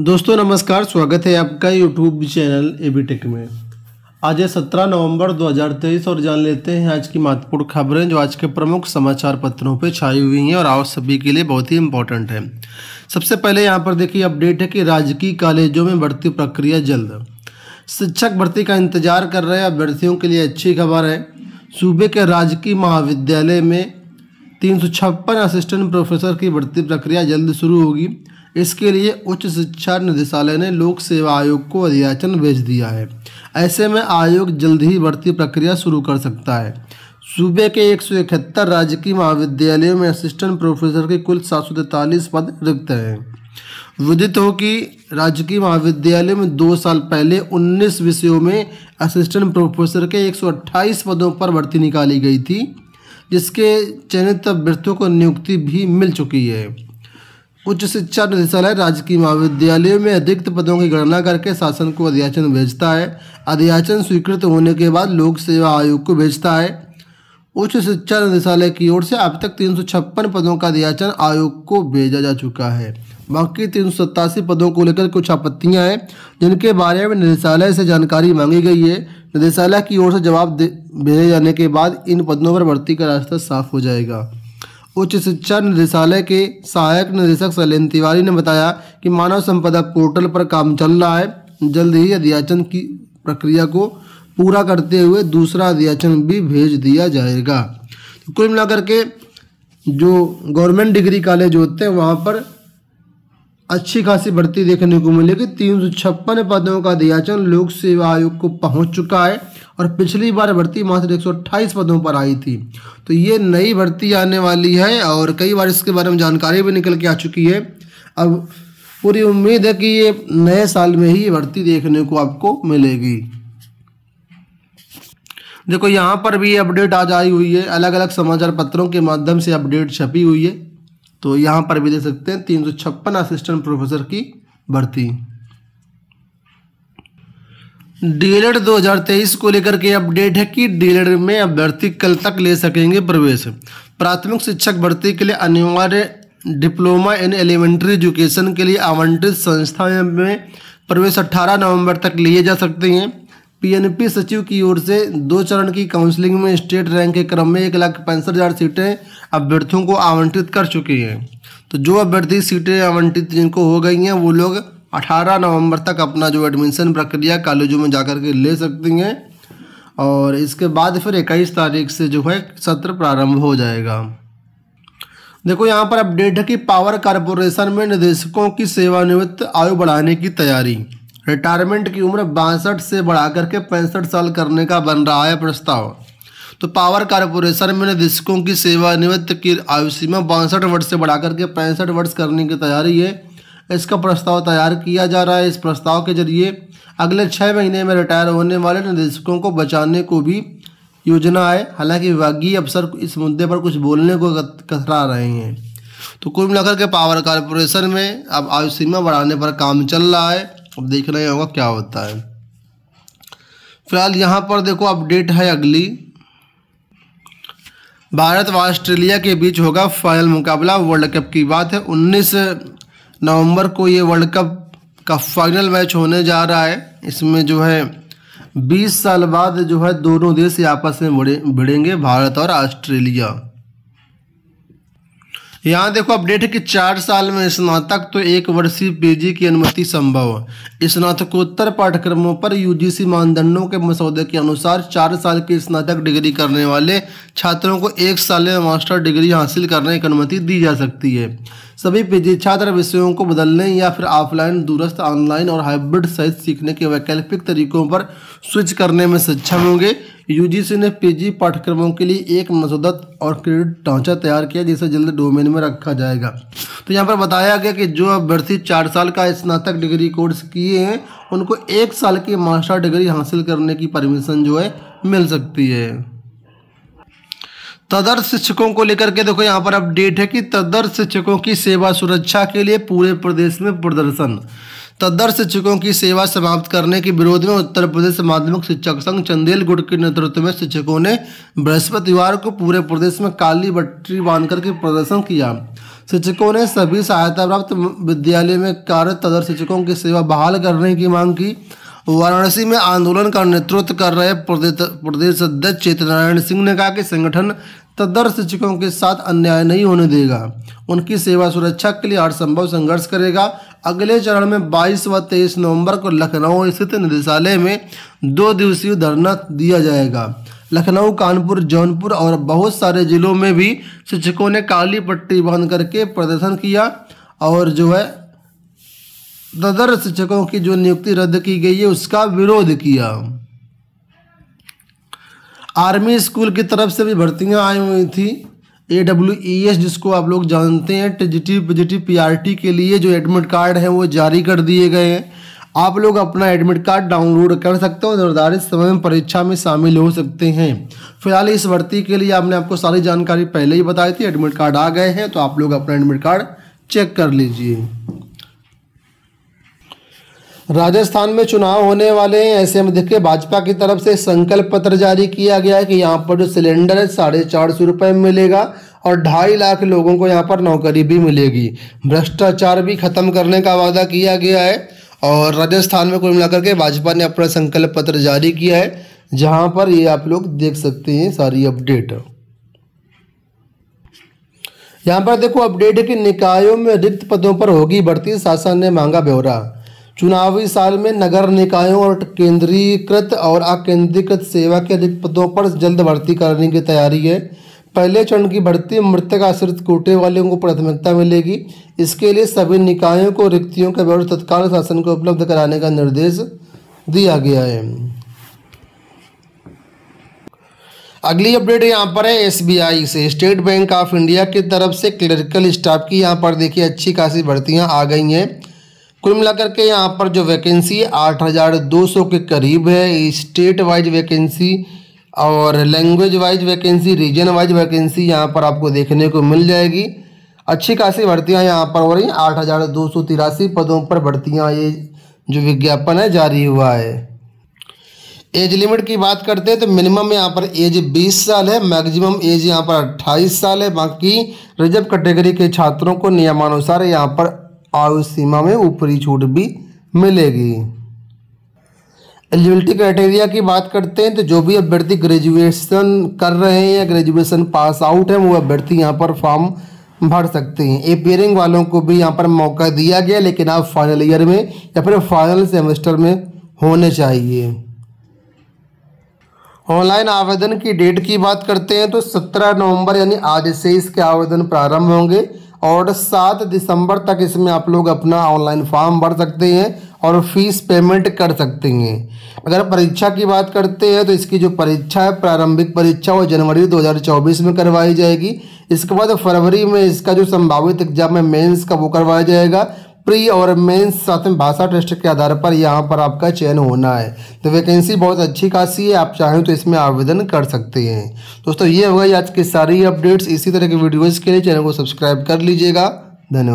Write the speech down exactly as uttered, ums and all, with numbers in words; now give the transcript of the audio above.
दोस्तों नमस्कार, स्वागत है आपका YouTube channel A B tech में। आज है सत्रह नवंबर दो हज़ार तेईस और जान लेते हैं आज की महत्वपूर्ण खबरें जो आज के प्रमुख समाचार पत्रों पर छाई हुई हैं और आप सभी के लिए बहुत ही इंपॉर्टेंट है। सबसे पहले यहां पर देखिए अपडेट है कि राजकीय कॉलेजों में भर्ती प्रक्रिया जल्द, शिक्षक भर्ती का इंतजार कर रहे अभ्यर्थियों के लिए अच्छी खबर है। सूबे के राजकीय महाविद्यालय में तीन सौ छप्पन असिस्टेंट प्रोफेसर की भर्ती प्रक्रिया जल्द शुरू होगी। इसके लिए उच्च शिक्षा निदेशालय ने लोक सेवा आयोग को अधियाचन भेज दिया है। ऐसे में आयोग जल्द ही भर्ती प्रक्रिया शुरू कर सकता है। सूबे के एक सौ इकहत्तर राजकीय महाविद्यालयों में असिस्टेंट प्रोफेसर के कुल सात सौ तैंतालीस पद रिक्त हैं। विदित हो कि राजकीय महाविद्यालय में दो साल पहले उन्नीस विषयों में असिस्टेंट प्रोफेसर के एक सौ अट्ठाईस पदों पर भर्ती निकाली गई थी, जिसके चयनित अभ्यर्थियों को नियुक्ति भी मिल चुकी है। उच्च शिक्षा निदेशालय राजकीय महाविद्यालयों में रिक्त पदों की गणना करके शासन को अधियाचन भेजता है। अधियाचन स्वीकृत होने के बाद लोक सेवा आयोग को भेजता है। उच्च शिक्षा निदेशालय की ओर से अब तक तीन सौ छप्पन पदों का अधियाचन आयोग को भेजा जा चुका है। बाकी तीन सौ सत्तासी पदों को लेकर कुछ आपत्तियां हैं, जिनके बारे में निदेशालय से जानकारी मांगी गई है। निदेशालय की ओर से जवाब भेजे जाने के बाद इन पदों पर भर्ती का रास्ता साफ हो जाएगा। उच्च शिक्षा निदेशालय के सहायक निदेशक सलेन तिवारी ने बताया कि मानव संपदा पोर्टल पर काम चल रहा है। जल्द ही अधियाचन की प्रक्रिया को पूरा करते हुए दूसरा अधियाचन भी भेज दिया जाएगा। तो कुल मिलाकर के जो गवर्नमेंट डिग्री कॉलेज होते हैं वहाँ पर अच्छी खासी भर्ती देखने को मिलेगी। तीन सौ छप्पन पदों का अधियाचन लोक सेवा आयोग को पहुँच चुका है और पिछली बार भर्ती मात्र एक सौ अट्ठाईस पदों पर आई थी। तो ये नई भर्ती आने वाली है और कई बार इसके बारे में जानकारी भी निकल के आ चुकी है। अब पूरी उम्मीद है कि ये नए साल में ही भर्ती देखने को आपको मिलेगी। देखो यहाँ पर भी अपडेट आज आई हुई है, अलग अलग समाचार पत्रों के माध्यम से अपडेट छपी हुई है। तो यहाँ पर भी देख सकते हैं तीन सौ छप्पन असिस्टेंट प्रोफेसर की भर्ती। डीएलएड दो हज़ार तेईस को लेकर के अपडेट है कि डीएलएड में अभ्यर्थी कल तक ले सकेंगे प्रवेश। प्राथमिक शिक्षक भर्ती के लिए अनिवार्य डिप्लोमा इन एलिमेंट्री एजुकेशन के लिए आवंटित संस्थाएं में प्रवेश अठारह नवंबर तक लिए जा सकते हैं। पीएनपी सचिव की ओर से दो चरण की काउंसलिंग में स्टेट रैंक के क्रम में एक लाख पैंसठ हज़ार सीटें अभ्यर्थियों को आवंटित कर चुकी हैं। तो जो अभ्यर्थी सीटें आवंटित जिनको हो गई हैं वो लोग अठारह नवंबर तक अपना जो एडमिशन प्रक्रिया कॉलेजों में जाकर के ले सकती हैं और इसके बाद फिर इक्कीस तारीख से जो है सत्र प्रारंभ हो जाएगा। देखो यहाँ पर अपडेट है कि पावर कारपोरेशन में निदेशकों की सेवानिवृत्त आयु बढ़ाने की तैयारी। रिटायरमेंट की उम्र बासठ से बढ़ा करके पैंसठ साल करने का बन रहा है प्रस्ताव। तो पावर कारपोरेशन में निदेशकों की सेवानिवृत्त की आयु सीमा बासठ वर्ष से बढ़ा करके पैंसठ वर्ष करने की तैयारी है। इसका प्रस्ताव तैयार किया जा रहा है। इस प्रस्ताव के जरिए अगले छः महीने में रिटायर होने वाले निदेशकों को बचाने को भी योजना है। हालांकि विभागीय अफसर इस मुद्दे पर कुछ बोलने को कतरा रहे हैं। तो कुल मिलाकर के पावर कारपोरेशन में अब आयु सीमा बढ़ाने पर काम चल रहा है। अब देख रहे होगा क्या होता है। फिलहाल यहाँ पर देखो अपडेट है अगली, भारत व ऑस्ट्रेलिया के बीच होगा फाइनल मुकाबला। वर्ल्ड कप की बात है, उन्नीस नवंबर को ये वर्ल्ड कप का फाइनल मैच होने जा रहा है। इसमें जो है बीस साल बाद जो है दोनों देश आपस में भिड़ेंगे, भारत और ऑस्ट्रेलिया। यहाँ देखो अपडेट है कि चार साल में स्नातक तो एक वर्षीय पीजी की अनुमति संभव। स्नातकोत्तर पाठ्यक्रमों पर यूजीसी मानदंडों के मसौदे के अनुसार चार साल की स्नातक डिग्री करने वाले छात्रों को एक साल में मास्टर डिग्री हासिल करने की अनुमति दी जा सकती है। सभी पीजी छात्र विषयों को बदलने या फिर ऑफलाइन, दूरस्थ, ऑनलाइन और हाइब्रिड सहित सीखने के वैकल्पिक तरीकों पर स्विच करने में सक्षम होंगे। यूजीसी ने पीजी पाठ्यक्रमों के लिए एक मसौदा और क्रेडिट ढांचा तैयार किया, जिसे जल्द डोमेन में रखा जाएगा। तो यहाँ पर बताया गया कि जो अभ्यर्थी चार साल का स्नातक डिग्री कोर्स किए हैं उनको एक साल की मास्टर डिग्री हासिल करने की परमिशन जो है मिल सकती है। तदर्थ शिक्षकों को लेकर के देखो यहाँ पर अपडेट है कि तदर्थ शिक्षकों की सेवा सुरक्षा के लिए पूरे प्रदेश में प्रदर्शन। तदर्थ शिक्षकों की सेवा समाप्त करने के विरोध में उत्तर प्रदेश माध्यमिक शिक्षक संघ चंदेलगुड़ के नेतृत्व में शिक्षकों ने बृहस्पतिवार को पूरे प्रदेश में काली बट्टी बांधकर के प्रदर्शन किया। शिक्षकों ने सभी सहायता प्राप्त विद्यालय में कार्यरत तदर्थ शिक्षकों की सेवा बहाल करने की मांग की। वाराणसी में आंदोलन का नेतृत्व कर रहे प्रदेश अध्यक्ष चैतन्य नारायण सिंह ने कहा कि संगठन तदर्थ शिक्षकों के साथ अन्याय नहीं होने देगा, उनकी सेवा सुरक्षा के लिए हर संभव संघर्ष करेगा। अगले चरण में बाईस व तेईस नवंबर को लखनऊ स्थित निदेशालय में दो दिवसीय धरना दिया जाएगा। लखनऊ, कानपुर, जौनपुर और बहुत सारे जिलों में भी शिक्षकों ने काली पट्टी बांध करके प्रदर्शन किया और जो है तदर्थ शिक्षकों की जो नियुक्ति रद्द की गई है उसका विरोध किया। आर्मी स्कूल की तरफ से भी भर्तियां आई हुई थी। ए डब्ल्यू ई एस जिसको आप लोग जानते हैं, T G T G T PRT के लिए जो एडमिट कार्ड है वो जारी कर दिए गए हैं। आप लोग अपना एडमिट कार्ड डाउनलोड कर सकते हो, निर्धारित समय में परीक्षा में शामिल हो सकते हैं। फिलहाल इस भर्ती के लिए आपने आपको सारी जानकारी पहले ही बताई थी, एडमिट कार्ड आ गए हैं तो आप लोग अपना एडमिट कार्ड चेक कर लीजिए। राजस्थान में चुनाव होने वाले हैं, ऐसे में देखिए भाजपा की तरफ से संकल्प पत्र जारी किया गया है कि यहाँ पर जो सिलेंडर है साढ़े चार सौ रुपये में मिलेगा और ढाई लाख लोगों को यहाँ पर नौकरी भी मिलेगी। भ्रष्टाचार भी खत्म करने का वादा किया गया है और राजस्थान में कुल मिलाकर के भाजपा ने अपना संकल्प पत्र जारी किया है, जहाँ पर ये आप लोग देख सकते हैं सारी अपडेट। यहाँ पर देखो अपडेट है कि निकायों में रिक्त पदों पर होगी बढ़ती, शासन ने मांगा ब्यौरा। चुनावी साल में नगर निकायों और केंद्रीकृत और अकेंद्रीकृत सेवा के रिक्त पदों पर जल्द भर्ती करने की तैयारी है। पहले चरण की भर्ती मृतक आश्रित कोटे वालों को प्राथमिकता मिलेगी। इसके लिए सभी निकायों को रिक्तियों का विवरण तत्काल शासन को उपलब्ध कराने का निर्देश दिया गया है। अगली अपडेट यहाँ पर है एसबीआई से, स्टेट बैंक ऑफ इंडिया की तरफ से क्लरिकल स्टाफ की यहाँ पर देखिए अच्छी खासी भर्तियाँ आ गई हैं। कुल मिलाकर के यहाँ पर जो वैकेंसी आठ हज़ार दो सौ के करीब है, स्टेट वाइज वैकेंसी और language wise vacancy, region wise vacancy यहाँ पर आपको देखने को मिल जाएगी। अच्छी खासी भर्तियाँ यहाँ पर हो रही हैं। आठ हज़ार दो सौ तिरासी पदों पर भर्तियाँ, ये जो विज्ञापन है जारी हुआ है। एज लिमिट की बात करते हैं तो मिनिमम यहाँ पर एज बीस साल है, मैक्सिमम एज यहाँ पर अट्ठाईस साल है। बाकी रिजर्व कैटेगरी के छात्रों को नियमानुसार यहाँ पर आयु सीमा में ऊपरी छूट भी मिलेगी। एलिजिबिलिटी क्राइटेरिया की बात करते हैं तो जो भी अभ्यर्थी ग्रेजुएशन कर रहे हैं या ग्रेजुएशन पास आउट हैं वो अभ्यर्थी यहाँ पर फॉर्म भर सकते हैं। एपियरिंग वालों को भी यहाँ पर मौका दिया गया, लेकिन आप फाइनल ईयर में या फिर फाइनल सेमेस्टर में होने चाहिए। ऑनलाइन आवेदन की डेट की बात करते हैं तो सत्रह नवम्बर यानी आज से इसके आवेदन प्रारंभ होंगे और सात दिसंबर तक इसमें आप लोग अपना ऑनलाइन फॉर्म भर सकते हैं और फीस पेमेंट कर सकते हैं। अगर परीक्षा की बात करते हैं तो इसकी जो परीक्षा है, प्रारंभिक परीक्षा, वो जनवरी दो हज़ार चौबीस में करवाई जाएगी। इसके बाद फरवरी में इसका जो संभावित एग्जाम है मेंस का वो करवाया जाएगा। प्री और मेंस साथ में भाषा टेस्ट के आधार पर यहाँ पर आपका चयन होना है। तो वैकेंसी बहुत अच्छी खासी है, आप चाहें तो इसमें आवेदन कर सकते हैं। दोस्तों ये हो गई आज की सारी अपडेट्स। इसी तरह के वीडियोज़ के लिए चैनल को सब्सक्राइब कर लीजिएगा। धन्यवाद।